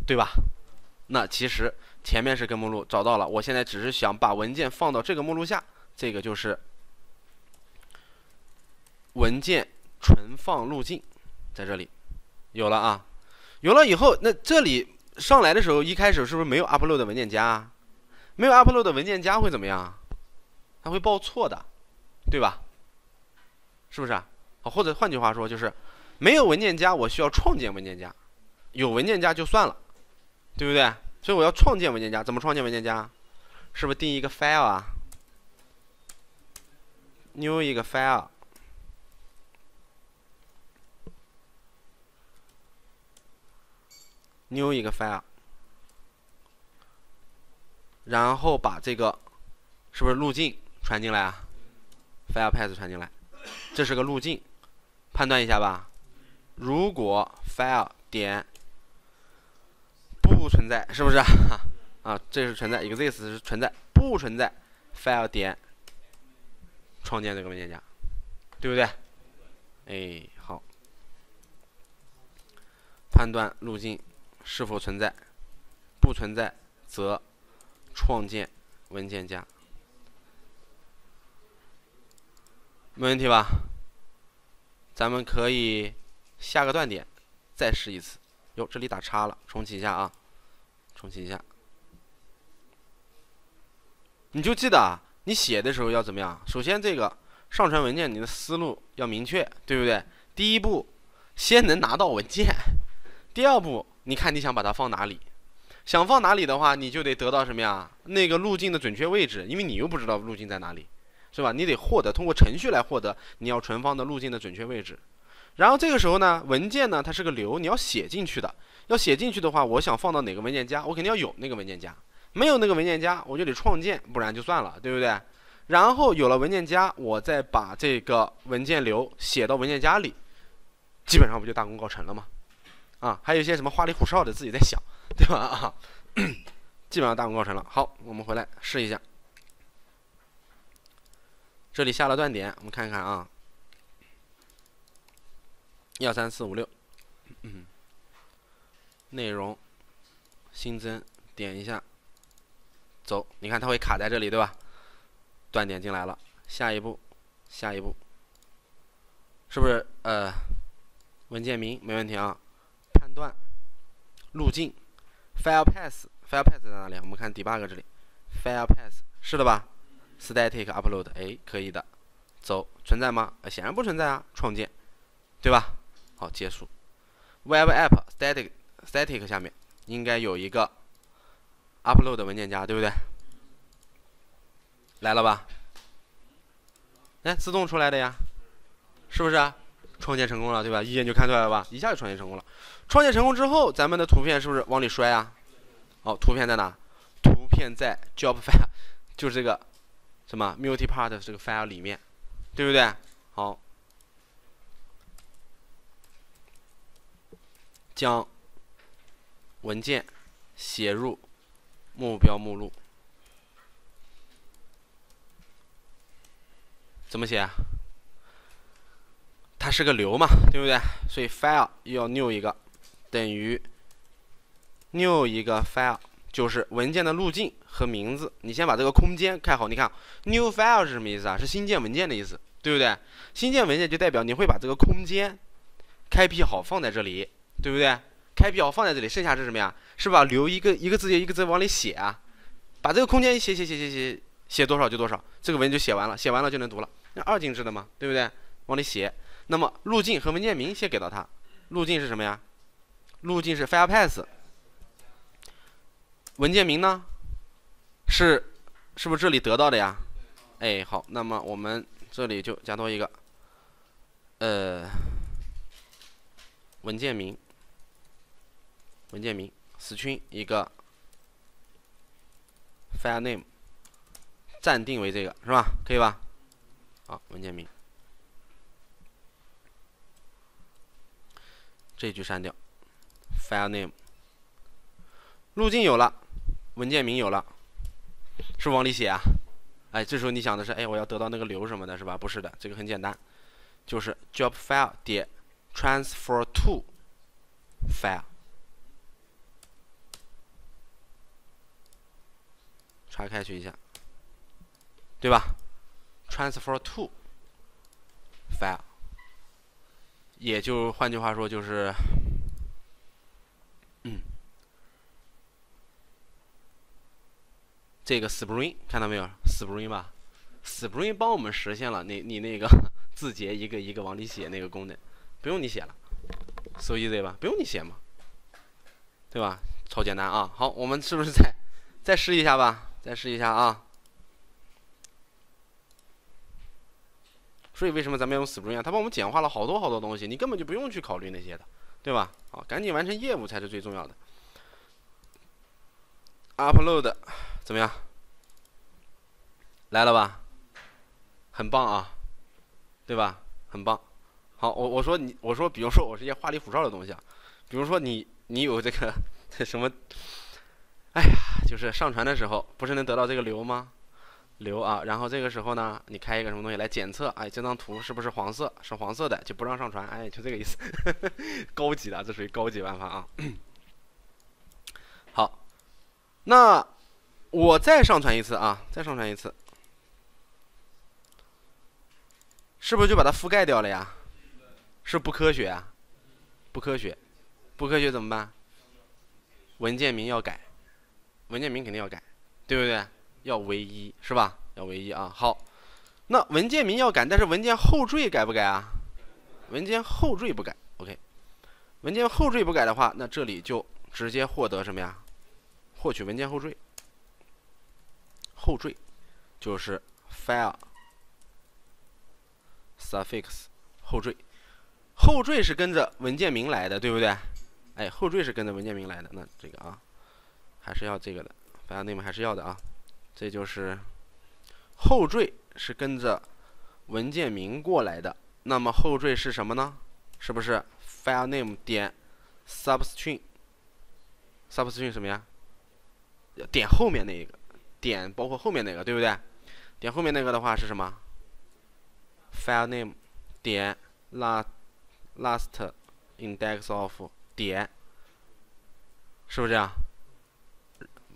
对吧？那其实前面是根目录找到了，我现在只是想把文件放到这个目录下，这个就是文件。 存放路径在这里有了啊，有了以后，那这里上来的时候，一开始是不是没有 upload 的文件夹啊？没有 upload 的文件夹会怎么样？它会报错的，对吧？是不是啊？好，或者换句话说，就是没有文件夹，我需要创建文件夹；有文件夹就算了，对不对？所以我要创建文件夹，怎么创建文件夹？是不是定一个 file 啊 ？new 一个 file。 new 一个 file， 然后把这个是不是路径传进来啊 ？file path 传进来，这是个路径，判断一下吧。如果 file 点不存在，是不是啊？啊，这是存在 ，exist 是存在，不存在 file 点创建这个文件夹，对不对？哎，好，判断路径。 是否存在？不存在，则创建文件夹，没问题吧？咱们可以下个断点，再试一次。哟，这里打叉了，重启一下啊，重启一下。你就记得啊，你写的时候要怎么样？首先，这个上传文件，你的思路要明确，对不对？第一步，先能拿到文件；第二步。 你看你想把它放哪里？想放哪里的话，你就得得到什么呀？那个路径的准确位置，因为你又不知道路径在哪里，是吧？你得获得通过程序来获得你要存放的路径的准确位置。然后这个时候呢，文件呢它是个流，你要写进去的。要写进去的话，我想放到哪个文件夹，我肯定要有那个文件夹。没有那个文件夹，我就得创建，不然就算了，对不对？然后有了文件夹，我再把这个文件流写到文件夹里，基本上不就大功告成了吗？ 啊，还有一些什么花里胡哨的，自己在想，对吧？啊，基本上大功告成了。好，我们回来试一下。这里下了断点，我们看看啊，一二三四五六，嗯，内容新增，点一下，走，你看它会卡在这里，对吧？断点进来了，下一步，下一步，是不是？呃，文件名没问题啊。 判断路径 ，file path file path 在哪里？我们看 debug 这里 ，file path 是的吧 ？static upload 哎，可以的，走，存在吗？显然不存在啊，创建，对吧？好，结束。web app static static 下面应该有一个 upload 的文件夹，对不对？来了吧？哎，自动出来的呀，是不是啊？ 创建成功了，对吧？一眼就看出来了吧，一下就创建成功了。创建成功之后，咱们的图片是不是往里摔啊？哦，图片在哪？图片在 job file， 就是这个什么 multipart 这个 file 里面，对不对？好，将文件写入目标目录，怎么写啊？ 它是个流嘛，对不对？所以 file 要 new 一个，等于 new 一个 file 就是文件的路径和名字。你先把这个空间开好。你看 new file 是什么意思啊？是新建文件的意思，对不对？新建文件就代表你会把这个空间开辟好放在这里，对不对？开辟好放在这里，剩下是什么呀？是吧？留一个一个字节一个字往里写啊，把这个空间写写写写写写多少就多少，这个文件就写完了，写完了就能读了。那二进制的嘛，对不对？往里写。 那么路径和文件名先给到它，路径是什么呀？路径是 filepath。文件名呢？是是不是这里得到的呀？哎，好，那么我们这里就加多一个，呃，文件名，文件名 string 一个 file name， 暂定为这个是吧？可以吧？好，文件名。 这句删掉 ，file name， 路径有了，文件名有了，是不是往里写啊？哎，这时候你想的是，哎，我要得到那个流什么的，是吧？不是的，这个很简单，就是 job file 点 transfer to file， 查开去一下，对吧 ？transfer to file。 也就换句话说就是，嗯，这个 Spring 看到没有 ？Spring 吧 ，Spring 帮我们实现了你你那个字节一个一个往里写那个功能，不用你写了 ，so easy 吧？不用你写嘛，对吧？超简单啊！好，我们是不是再再试一下吧？再试一下啊！所以为什么咱们要用 Spring 啊？它帮我们简化了好多好多东西，你根本就不用去考虑那些的，对吧？好，赶紧完成业务才是最重要的。Upload 怎么样？来了吧？很棒啊，对吧？很棒。好，我我说你，我说，比如说我是一些花里胡哨的东西啊，比如说你你有这个什么，哎呀，就是上传的时候不是能得到这个流吗？ 流啊，然后这个时候呢，你开一个什么东西来检测？哎，这张图是不是黄色？是黄色的就不让上传，哎，就这个意思。呵呵高级的，这属于高级玩法啊。好，那我再上传一次啊，再上传一次，是不是就把它覆盖掉了呀？是不科学啊，不科学，不科学怎么办？文件名要改，文件名肯定要改，对不对？ 要唯一是吧？要唯一啊！好，那文件名要改，但是文件后缀改不改啊？文件后缀不改 ，OK。文件后缀不改的话，那这里就直接获得什么呀？获取文件后缀。后缀就是 file suffix 后缀，后缀是跟着文件名来的，对不对？哎，后缀是跟着文件名来的，那这个啊，还是要这个的 ，file name 还是要的啊。 这就是后缀是跟着文件名过来的，那么后缀是什么呢？是不是 file name 点 substring substring 什么呀？点后面那一个，点包括后面那个，对不对？点后面那个的话是什么 ？file name 点 last last index of 点，是不是这样？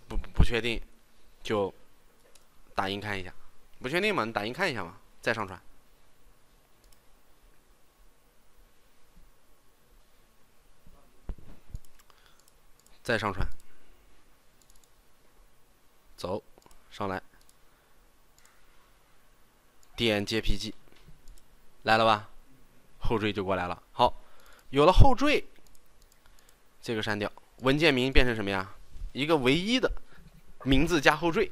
不不确定，就。 打印看一下，不确定嘛？你打印看一下嘛，再上传。再上传，走上来，点 J P G， 来了吧？后缀就过来了。好，有了后缀，这个删掉，文件名变成什么呀？一个唯一的名字加后缀。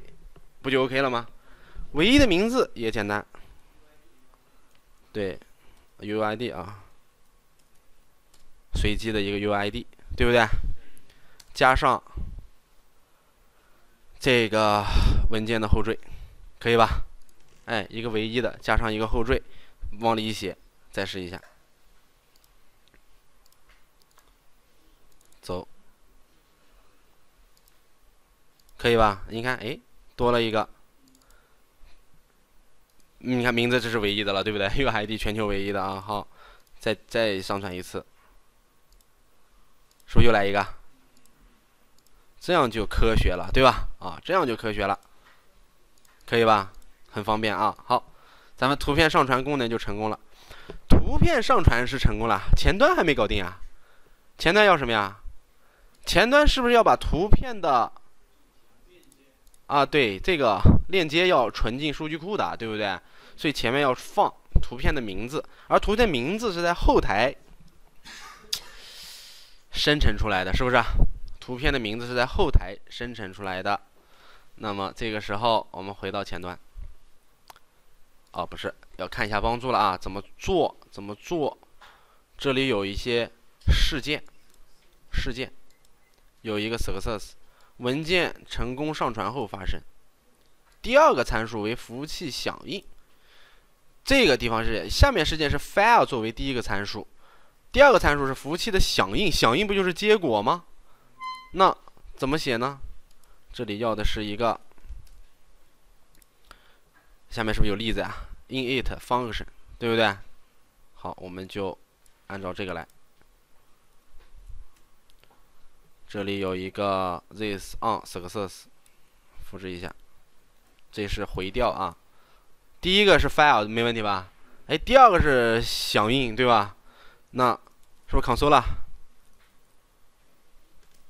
不就 OK 了吗？唯一的名字也简单，对 ，U U I D 啊，随机的一个 U U I D， 对不对？加上这个文件的后缀，可以吧？哎，一个唯一的加上一个后缀，往里一写，再试一下，走，可以吧？你看，哎。 多了一个，你看名字这是唯一的了，对不对 ？U I D 全球唯一的啊，好，再再上传一次，是不是又来一个？这样就科学了，对吧？啊，这样就科学了，可以吧？很方便啊。好，咱们图片上传功能就成功了。图片上传是成功了，前端还没搞定啊。前端要什么呀？前端是不是要把图片的？ 啊，对，这个链接要存进数据库的，对不对？所以前面要放图片的名字，而图片名字是在后台生成出来的，是不是？图片的名字是在后台生成出来的。那么这个时候我们回到前端，哦，不是，要看一下帮助了啊，怎么做？怎么做？这里有一些事件，事件有一个 success， 文件成功上传后发生。第二个参数为服务器响应，这个地方是下面事件是 file 作为第一个参数，第二个参数是服务器的响应，响应不就是结果吗？那怎么写呢？这里要的是一个，下面是不是有例子啊 ？init function， 对不对？好，我们就按照这个来。这里有一个 this on success， 复制一下。这是回调啊，第一个是 file 没问题吧？哎，第二个是响应对吧？那是不是 console 了？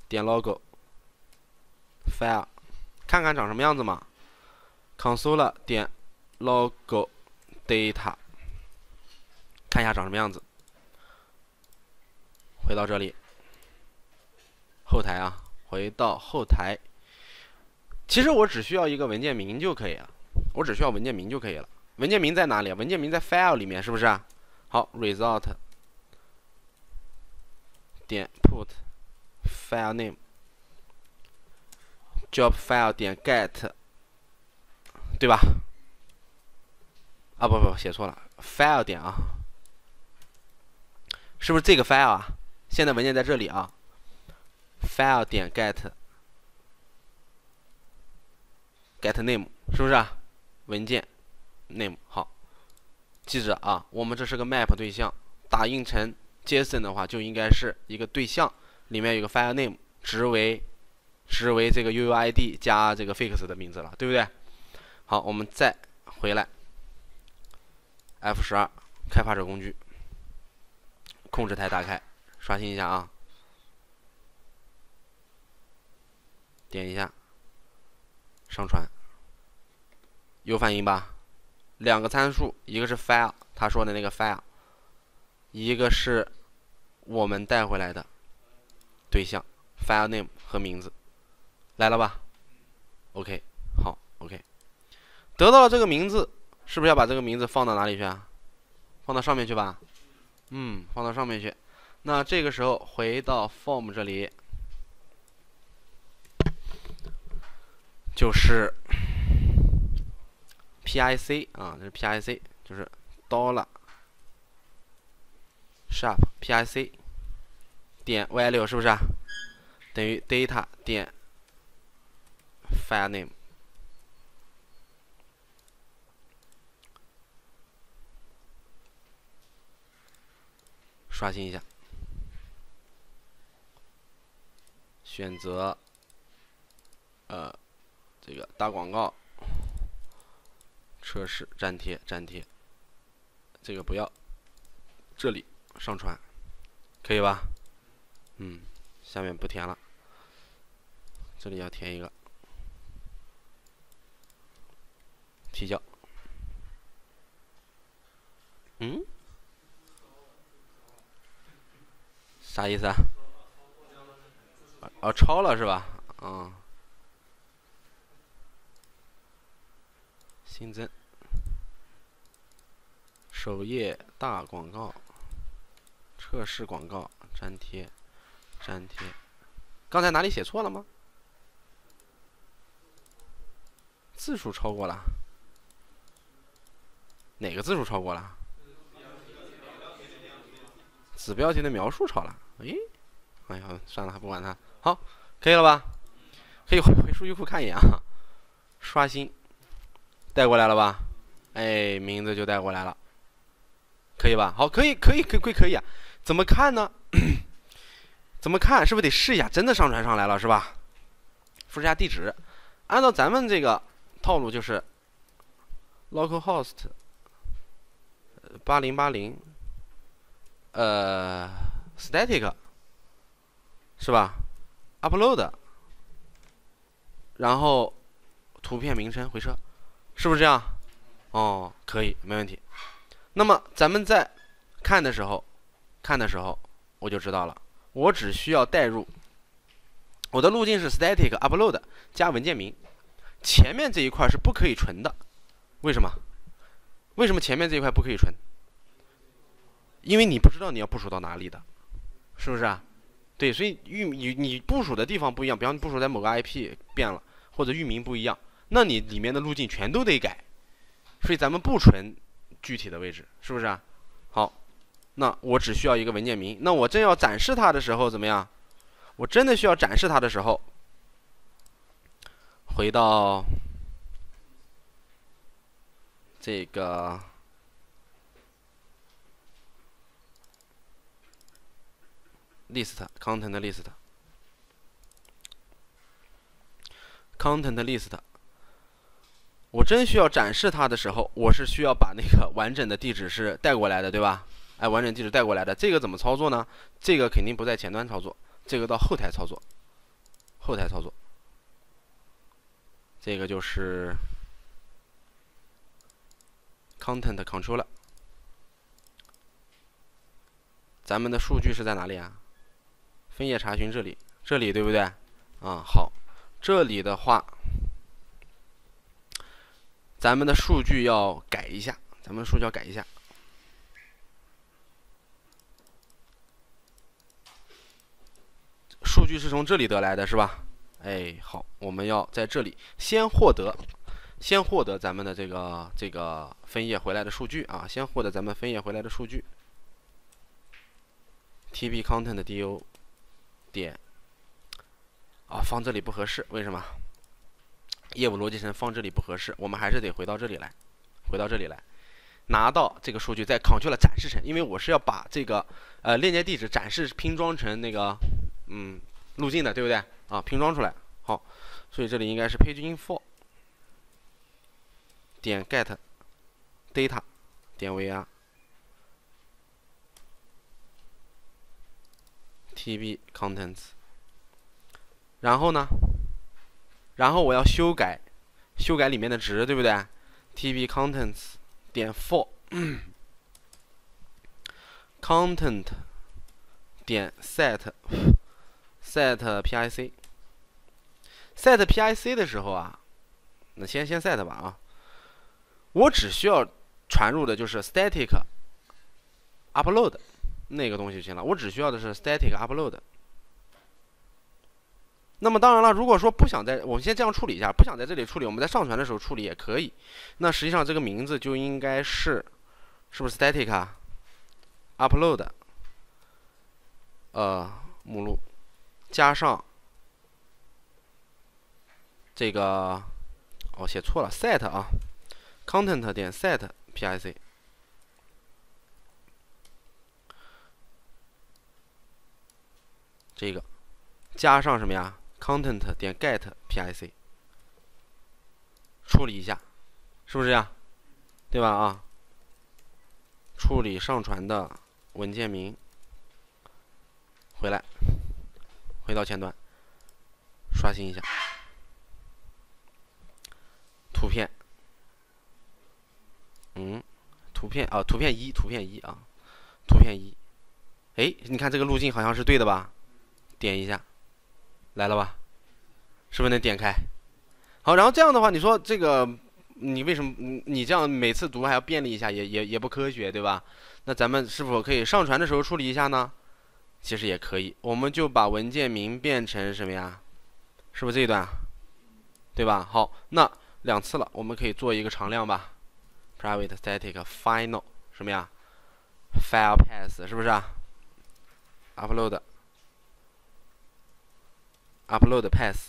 点 logo file 看看长什么样子嘛 ？console 了点 logo data 看一下长什么样子。回到这里，后台啊，回到后台。其实我只需要一个文件名就可以了，我只需要文件名就可以了。文件名在哪里？文件名在 file 里面，是不是？好 ，result 点 put file name job file 点 get， 对吧？啊，不不，写错了 ，file 点啊，是不是这个 file 啊？现在文件在这里啊 ，file 点 get。get name 是不是、啊、文件 name 好，记着啊，我们这是个 map 对象，打印成 JSON 的话就应该是一个对象，里面有个 file name 值为值为这个 U U I D 加这个 fix 的名字了，对不对？好，我们再回来 F 十二 开发者工具，控制台打开，刷新一下啊，点一下。上传有反应吧？两个参数，一个是 file 他说的那个 file， 一个是我们带回来的对象 file name 和名字，来了吧 ？OK， 好 ，OK， 得到了这个名字，是不是要把这个名字放到哪里去啊？放到上面去吧。嗯，放到上面去。那这个时候回到 form 这里。就是 P I C 啊，这是 P I C， 就是 dollar sharp P I C 点 value 是不是、啊、等于 data 点 file name 刷新一下，选择呃。这个打广告，测试粘贴粘贴，这个不要，这里上传，可以吧？嗯，下面不填了，这里要填一个提交。嗯？啥意思啊？哦，超了是吧？嗯。新增首页大广告，测试广告粘贴，粘贴。刚才哪里写错了吗？字数超过了？哪个字数超过了？子标题的描述超了。哎，哎呀，算了，不管它。好，可以了吧？可以回回数据库看一眼啊。刷新。带过来了吧？哎，名字就带过来了，可以吧？好，可以，可以，可以，可以啊！怎么看呢？怎么看？是不是得试一下？真的上传上来了是吧？复制下地址，按照咱们这个套路就是 localhost 八零八零，呃 ，static 是吧 ？upload， 然后图片名称回车。是不是这样？哦，可以，没问题。那么咱们在看的时候，看的时候我就知道了，我只需要代入我的路径是 static upload 加文件名，前面这一块是不可以存的。为什么？为什么前面这一块不可以存？因为你不知道你要部署到哪里的，是不是啊？对，所以域你你部署的地方不一样，比方你部署在某个 I P 变了，或者域名不一样，那你里面的路径全都得改。所以咱们不存具体的位置，是不是啊？好，那我只需要一个文件名。那我真要展示它的时候怎么样？我真的需要展示它的时候，回到这个list content list content list， 我真需要展示它的时候，我是需要把那个完整的地址是带过来的，对吧？哎，完整地址带过来的，这个怎么操作呢？这个肯定不在前端操作。这个到后台操作，后台操作，这个就是 Content Controller。咱们的数据是在哪里啊？分页查询这里，这里对不对？啊、嗯，好，这里的话，咱们的数据要改一下，咱们数据要改一下。数据是从这里得来的，是吧？哎，好，我们要在这里先获得，先获得咱们的这个这个分页回来的数据啊，先获得咱们分页回来的数据。T B Content D O 点啊，放这里不合适，为什么？业务逻辑层放这里不合适，我们还是得回到这里来，回到这里来，拿到这个数据，在 Controller 展示成，因为我是要把这个呃链接地址展示拼装成那个。嗯，路径的对不对啊？拼装出来好，所以这里应该是 Page Info 点 get data 点 var tb contents， 然后呢，然后我要修改修改里面的值，对不对 ？tb contents 点 for、嗯、content 点 set set pic set pic 的时候啊，那先先 set 吧啊，我只需要传入的就是 static upload 那个东西就行了，我只需要的是 static upload。那么当然了，如果说不想在，我们先这样处理一下，不想在这里处理，我们在上传的时候处理也可以。那实际上这个名字就应该是，是不是 static、啊、upload 呃目录。加上这个，哦，写错了 ，set 啊 ，content 点 set pic， 这个加上什么呀 ？content 点 get pic， 处理一下，是不是呀？对吧？啊，处理上传的文件名，回来。回到前端，刷新一下图片。嗯，图片啊，图片一，图片一啊，图片一。哎，你看这个路径好像是对的吧？点一下，来了吧？是不是能点开？好，然后这样的话，你说这个你为什么你这样每次读还要便利一下，也也也不科学，对吧？那咱们是否可以上传的时候处理一下呢？其实也可以，我们就把文件名变成什么呀？是不是这一段？对吧？好，那两次了，我们可以做一个常量吧。private static final 什么呀 ？file path 是不是啊 ？upload upload path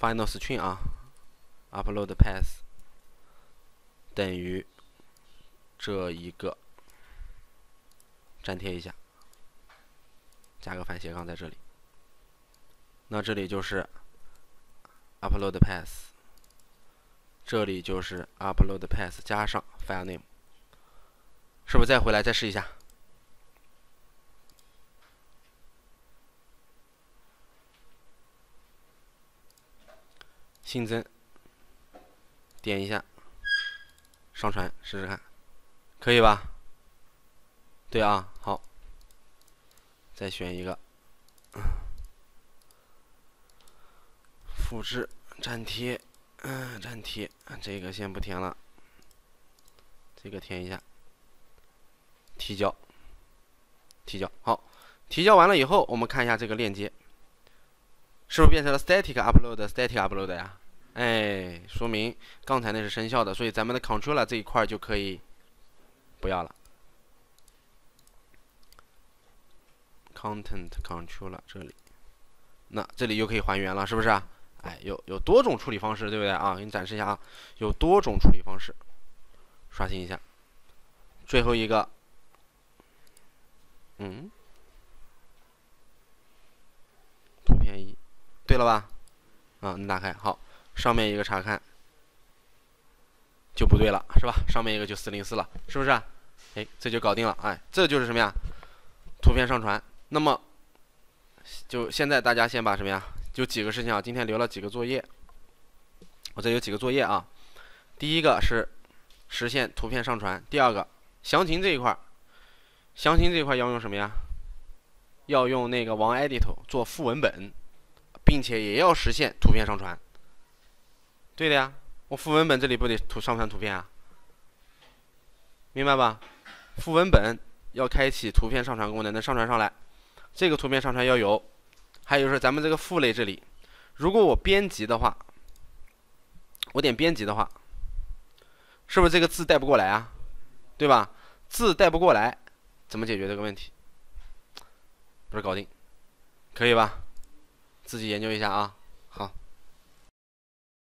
final string 啊 ，upload path 等于这一个。粘贴一下，加个反斜杠在这里。那这里就是 upload path， 这里就是 upload path 加上 file name， 是不是？再回来再试一下。新增，点一下，上传试试看，可以吧？对啊，好。再选一个，复制粘贴，嗯，粘贴，这个先不填了，这个填一下，提交，提交，好，提交完了以后，我们看一下这个链接，是不是变成了 static upload static upload 呀？哎，说明刚才那是生效的，所以咱们的 controller 这一块就可以不要了。 Content Controller 这里，那这里又可以还原了，是不是啊？哎，有有多种处理方式，对不对啊？给你展示一下啊，有多种处理方式。刷新一下，最后一个，嗯，图片一，对了吧？啊，你打开，好，上面一个查看就不对了，是吧？上面一个就四零四了，是不是啊？哎，这就搞定了，哎，这就是什么呀？图片上传。 那么，就现在大家先把什么呀？有几个事情啊，今天留了几个作业。我这有几个作业啊，第一个是实现图片上传，第二个详情这一块，详情这一块要用什么呀？要用那个王 edit 做副文本，并且也要实现图片上传。对的呀，我副文本这里不得图上传图片啊？明白吧？副文本要开启图片上传功能，能上传上来。 这个图片上传要有，还有就是咱们这个父类这里，如果我编辑的话，我点编辑的话，是不是这个字带不过来啊？对吧？字带不过来，怎么解决这个问题？不是搞定，可以吧？自己研究一下啊。好。